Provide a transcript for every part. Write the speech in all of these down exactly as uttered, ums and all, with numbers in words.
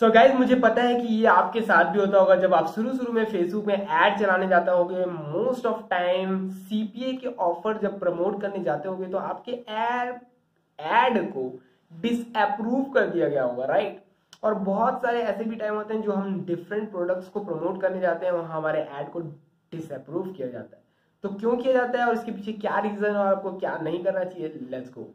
सो so guys मुझे पता है कि ये आपके साथ भी होता होगा। जब आप शुरू शुरू में फेसबुक में ऐड चलाने जाते होगे, मोस्ट ऑफ टाइम सीपीए के ऑफर जब प्रमोट करने जाते होगे तो आपके ऐड ऐड को डिसअप्रूव कर दिया गया होगा, राइट। और बहुत सारे ऐसे भी टाइम होते हैं जो हम डिफरेंट प्रोडक्ट्स को प्रमोट करने जाते हैं, वहाँ हमारे ऐड को डिसअप्रूव किया जाता है। तो क्यों किया जाता है और इसके पीछे क्या रीजन और आपको क्या नहीं करना चाहिए, let's go.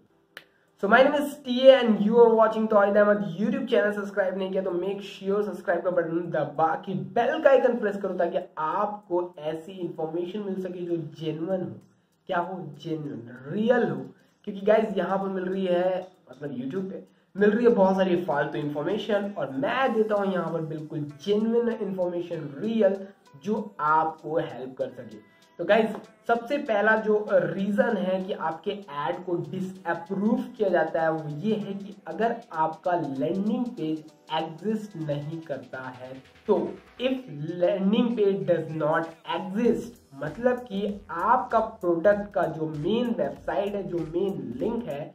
So my name is TA and you are watching toy dem. YouTube channel subscribe नहीं किया तो मेक श्योर सब्सक्राइब का बटन दबा के बेल का आइकन प्रेस करो ताकि आपको ऐसी इंफॉर्मेशन मिल सके जो जेन्युइन हो। क्या हो? जेन्युइन, रियल हो। क्योंकि गाइज यहाँ पर मिल रही है, मतलब यूट्यूब पे मिल रही है बहुत सारी फालतू इन्फॉर्मेशन, और मैं देता हूँ यहाँ पर बिल्कुल जेन्युइन इन्फॉर्मेशन, रियल, जो आपको हेल्प कर सके। तो गाइज सबसे पहला जो रीजन है कि आपके ऐड को डिसअप्रूव किया जाता है वो ये है कि अगर आपका लैंडिंग पेज एग्जिस्ट नहीं करता है, तो if landing page does not exist, मतलब कि आपका प्रोडक्ट का जो मेन वेबसाइट है, जो मेन लिंक है,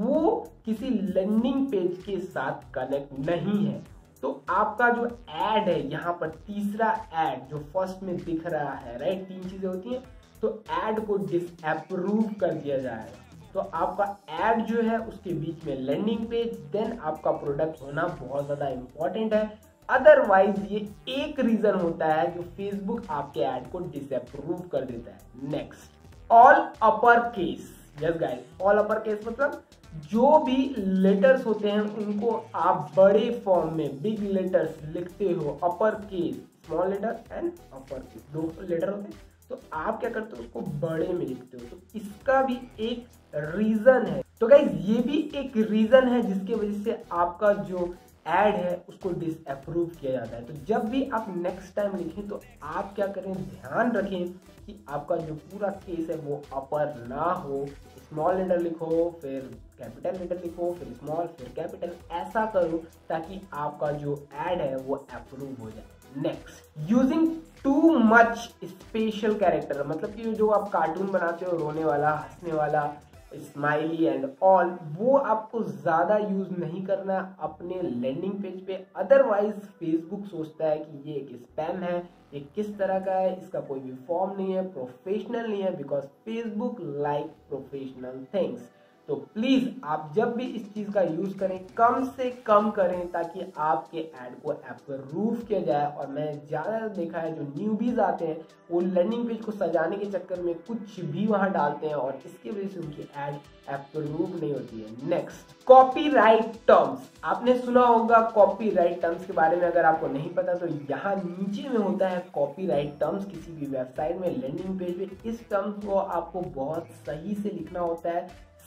वो किसी लैंडिंग पेज के साथ कनेक्ट नहीं है, तो आपका जो ऐड है, यहाँ पर तीसरा ऐड जो फर्स्ट में दिख रहा है, राइट, तीन चीजें होती हैं, तो ऐड को डिसअप्रूव कर दिया जाएगा। तो आपका ऐड जो है उसके बीच में लैंडिंग पेज, देन आपका प्रोडक्ट होना बहुत ज़्यादा इम्पॉर्टेंट है। अदरवाइज ये एक रीज़न होता है जो फेसबुक आपके ऐड को डिसअप्रूव कर देता है। Next, all upper case. Yes guys, all upper case मतलब जो भी लेटर्स होते हैं उनको आप बड़े फॉर्म में, बिग लेटर्स लिखते हो, upper case, small letter and upper case, दो लेटर होते हैं, तो आप क्या करते हो, उसको बड़े में लिखते हो। तो इसका भी एक रीजन है। तो गाइज ये भी एक रीजन है जिसके वजह से आपका जो ऐड है उसको डिसअप्रूव किया जाता है। तो जब भी आप नेक्स्ट टाइम लिखें तो आप क्या करें, ध्यान रखें कि आपका जो पूरा केस है वो अपर ना हो, स्मॉल लेटर लिखो, फिर कैपिटल लेटर लिखो, फिर स्मॉल, फिर कैपिटल, ऐसा करो ताकि आपका जो ऐड है वो अप्रूव हो जाए। Next, using too much special character, मतलब कि जो आप कार्टून बनाते हो, रोने वाला, हंसने वाला, स्माइली एंड ऑल, वो आपको ज़्यादा यूज़ नहीं करना अपने लैंडिंग पेज पे। अदरवाइज फेसबुक सोचता है कि ये एक स्पैम है, ये किस तरह का है, इसका कोई भी फॉर्म नहीं है, प्रोफेशनल नहीं है, because Facebook like professional things. तो प्लीज़ आप जब भी इस चीज़ का यूज़ करें, कम से कम करें ताकि आपके ऐड को अप्रूव किया जाए। और मैं ज़्यादा देखा है जो न्यूबीज आते हैं वो लैंडिंग पेज को सजाने के चक्कर में कुछ भी वहाँ डालते हैं और इसके वजह से उनकी ऐड अप्रूव नहीं होती है। Next, copyright terms. आपने सुना होगा कॉपीराइट टर्म्स के बारे में, अगर आपको नहीं पता तो यहाँ नीचे में होता है कॉपीराइट टर्म्स। किसी भी वेबसाइट में, लैंडिंग पेज पर, इस टर्म्स को आपको बहुत सही से लिखना होता है,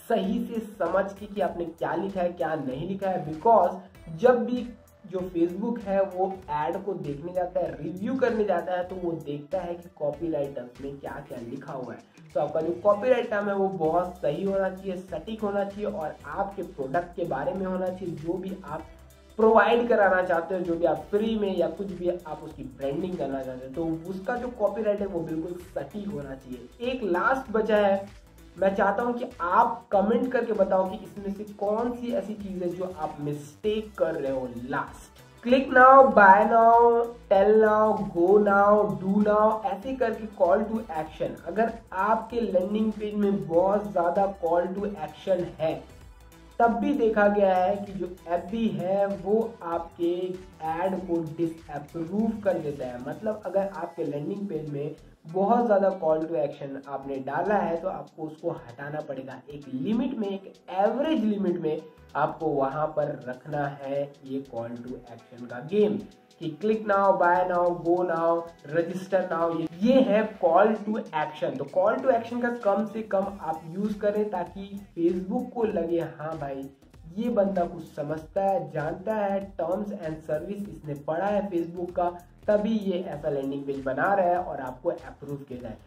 सही से समझ के कि आपने क्या लिखा है, क्या नहीं लिखा है, बिकॉज जब भी जो फेसबुक है वो ऐड को देखने जाता है, रिव्यू करने जाता है, तो वो देखता है कि कॉपीराइट टर्म्स में क्या क्या लिखा हुआ है। तो आपका जो कॉपीराइट टर्म है वो बहुत सही होना चाहिए, सटीक होना चाहिए, और आपके प्रोडक्ट के बारे में होना चाहिए, जो भी आप प्रोवाइड कराना चाहते हो, जो भी आप फ्री में या कुछ भी आप उसकी ब्रांडिंग करना चाहते हो, तो उसका जो कॉपीराइट है वो बिल्कुल सटीक होना चाहिए। एक लास्ट बचा है, मैं चाहता हूं कि आप कमेंट करके बताओ कि इसमें से कौन सी ऐसी चीज है जो आप मिस्टेक कर रहे हो। Last, click now, buy now, tell now, go now, do now, ऐसे करके कॉल टू एक्शन। अगर आपके लैंडिंग पेज में बहुत ज़्यादा कॉल टू एक्शन है, तब भी देखा गया है कि जो एफबी है वो आपके ऐड को डिसअप्रूव कर देता है। मतलब अगर आपके लैंडिंग पेज में बहुत ज़्यादा कॉल टू एक्शन आपने डाला है तो आपको उसको हटाना पड़ेगा। एक लिमिट में, एक एवरेज लिमिट में आपको वहाँ पर रखना है ये कॉल टू एक्शन का गेम, कि click now, buy now, go now, register now, ये है कॉल टू एक्शन। तो कॉल टू एक्शन का कम से कम आप यूज़ करें ताकि फेसबुक को लगे, हाँ भाई ये बंदा कुछ समझता है, जानता है, टर्म्स एंड सर्विस इसने पढ़ा है फेसबुक का, तभी ये ऐसा लैंडिंग पेज बना रहा है और आपको अप्रूव किया जाए।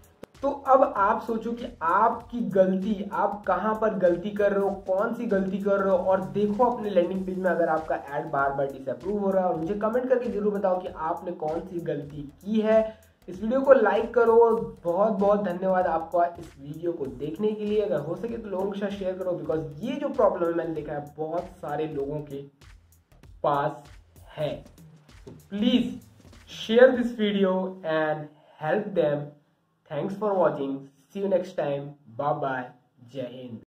तो अब आप सोचो कि आपकी गलती, आप कहाँ पर गलती कर रहे हो, कौन सी गलती कर रहे हो, और देखो अपने लैंडिंग पेज में अगर आपका ऐड बार बार डिसअप्रूव हो रहा है, और मुझे कमेंट करके जरूर बताओ कि आपने कौन सी गलती की है। इस वीडियो को लाइक करो, बहुत बहुत धन्यवाद आपका इस वीडियो को देखने के लिए। अगर हो सके तो लोगों के साथ शेयर करो, बिकॉज ये जो प्रॉब्लम मैंने देखा है बहुत सारे लोगों के पास है। है। तो please share this video and help them. Thanks for watching, see you next time, bye bye, जय हिंद।